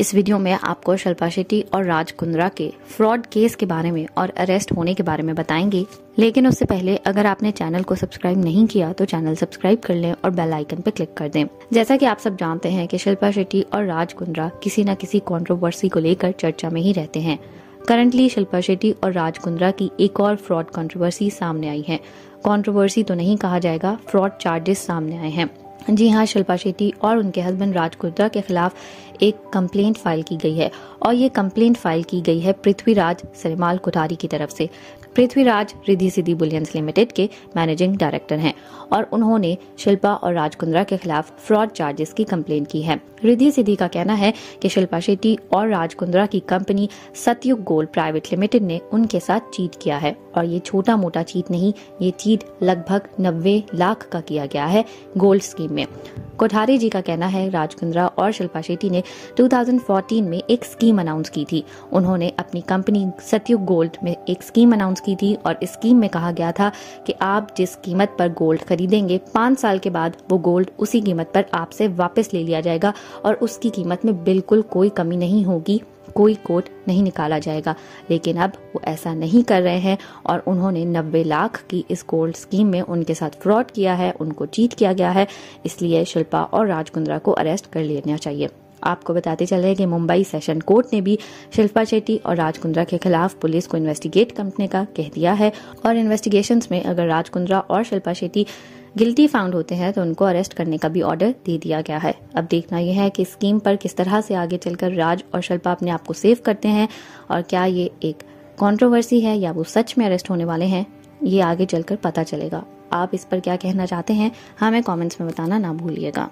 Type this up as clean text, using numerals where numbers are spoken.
इस वीडियो में आपको शिल्पा शेट्टी और राज कुंद्रा के फ्रॉड केस के बारे में और अरेस्ट होने के बारे में बताएंगे। लेकिन उससे पहले अगर आपने चैनल को सब्सक्राइब नहीं किया तो चैनल सब्सक्राइब कर लें और बेल आइकन पे क्लिक कर दें। जैसा कि आप सब जानते हैं कि शिल्पा शेट्टी और राज कुंद्रा किसी न किसी कंट्रोवर्सी को लेकर चर्चा में ही रहते हैं। करंटली शिल्पा शेट्टी और राज कुंद्रा की एक और फ्रॉड कंट्रोवर्सी सामने आई है। कंट्रोवर्सी तो नहीं कहा जाएगा, फ्रॉड चार्जेस सामने आए हैं। जी हाँ, शिल्पा शेट्टी और उनके हस्बैंड राज कुंद्रा के खिलाफ एक कंप्लेंट फाइल की गई है और ये कंप्लेंट फाइल की गई है पृथ्वीराज सरमाल कोठारी की तरफ से। पृथ्वीराज रिद्धि सिद्धि बुलियंस लिमिटेड के मैनेजिंग डायरेक्टर हैं और उन्होंने शिल्पा और राज कुंद्रा के खिलाफ फ्रॉड चार्जेस की कंप्लेंट की है। रिद्धि सिद्धि का कहना है कि शिल्पा शेट्टी और राज कुंद्रा की company Satyug gold private limited ने उनके साथ चीट किया है और ये छोटा मोटा चीट नहीं, ये चीट लगभग 90 लाख का किया गया है गोल्ड स्कीम में। कोठारी जी का कहना है राज कुंद्रा और शिल्पा शेट्टी ने 2014 में एक स्कीम अनाउंस की थी। उन्होंने अपनी कंपनी सत्युग गोल्ड में एक स्कीम अनाउंस की थी और इस स्कीम में कहा गया था कि आप जिस कीमत पर गोल्ड खरीदेंगे 5 साल के बाद वो गोल्ड उसी कीमत पर आपसे वापस ले लिया जाएगा और उसकी कीमत में बिल्कुल कोई कमी नहीं होगी, कोई कोट नहीं निकाला जाएगा। लेकिन अब वो ऐसा नहीं कर रहे हैं और उन्होंने 90 लाख की इस गोल्ड स्कीम में उनके साथ फ्रॉड किया है, उनको चीट किया गया है, इसलिए शिल्पा और राज कुंद्रा को अरेस्ट कर लेना चाहिए। आपको बताते चले कि मुंबई सेशन कोर्ट ने भी शिल्पा शेट्टी और राज कुंद्रा के खिलाफ पुलिस को इन्वेस्टिगेट करने का कह दिया है और इन्वेस्टिगेशन में अगर राज कुंद्रा और शिल्पा शेट्टी गिल्टी फाउंड होते हैं तो उनको अरेस्ट करने का भी ऑर्डर दे दिया गया है। अब देखना यह है कि स्कीम पर किस तरह से आगे चलकर राज और शिल्पा अपने आप को सेव करते हैं और क्या ये एक कंट्रोवर्सी है या वो सच में अरेस्ट होने वाले हैं, ये आगे चलकर पता चलेगा। आप इस पर क्या कहना चाहते हैं हमें कमेंट्स में बताना ना भूलिएगा।